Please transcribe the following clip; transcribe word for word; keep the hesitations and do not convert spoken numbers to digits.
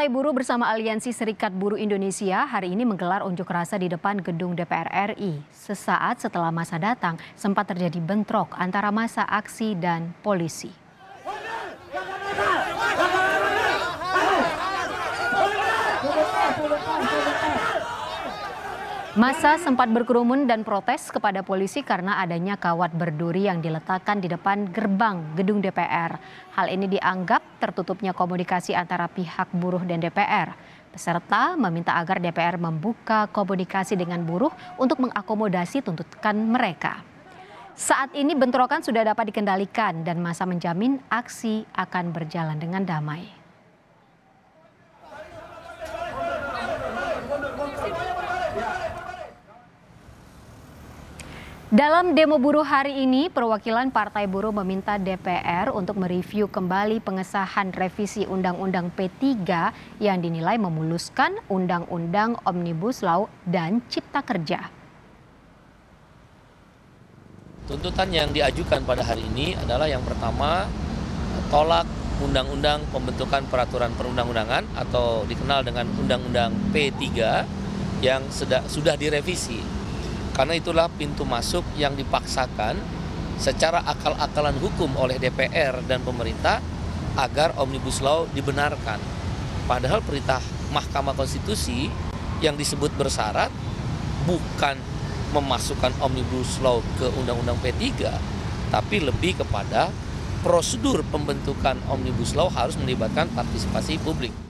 Partai Buruh bersama Aliansi Serikat Buruh Indonesia hari ini menggelar unjuk rasa di depan gedung D P R R I. Sesaat setelah masa datang, sempat terjadi bentrok antara masa aksi dan polisi. Massa sempat berkerumun dan protes kepada polisi karena adanya kawat berduri yang diletakkan di depan gerbang gedung D P R. Hal ini dianggap tertutupnya komunikasi antara pihak buruh dan D P R. Peserta meminta agar D P R membuka komunikasi dengan buruh untuk mengakomodasi tuntutan mereka. Saat ini bentrokan sudah dapat dikendalikan dan massa menjamin aksi akan berjalan dengan damai. Dalam demo buruh hari ini, perwakilan Partai Buruh meminta D P R untuk mereview kembali pengesahan revisi Undang-Undang P tiga yang dinilai memuluskan Undang-Undang Omnibus Law dan Cipta Kerja. Tuntutan yang diajukan pada hari ini adalah yang pertama, tolak Undang-Undang Pembentukan Peraturan Perundang-Undangan atau dikenal dengan Undang-Undang P tiga yang sudah direvisi. Karena itulah pintu masuk yang dipaksakan secara akal-akalan hukum oleh D P R dan pemerintah agar Omnibus Law dibenarkan. Padahal perintah Mahkamah Konstitusi yang disebut bersyarat bukan memasukkan Omnibus Law ke Undang-Undang P tiga, tapi lebih kepada prosedur pembentukan Omnibus Law harus melibatkan partisipasi publik.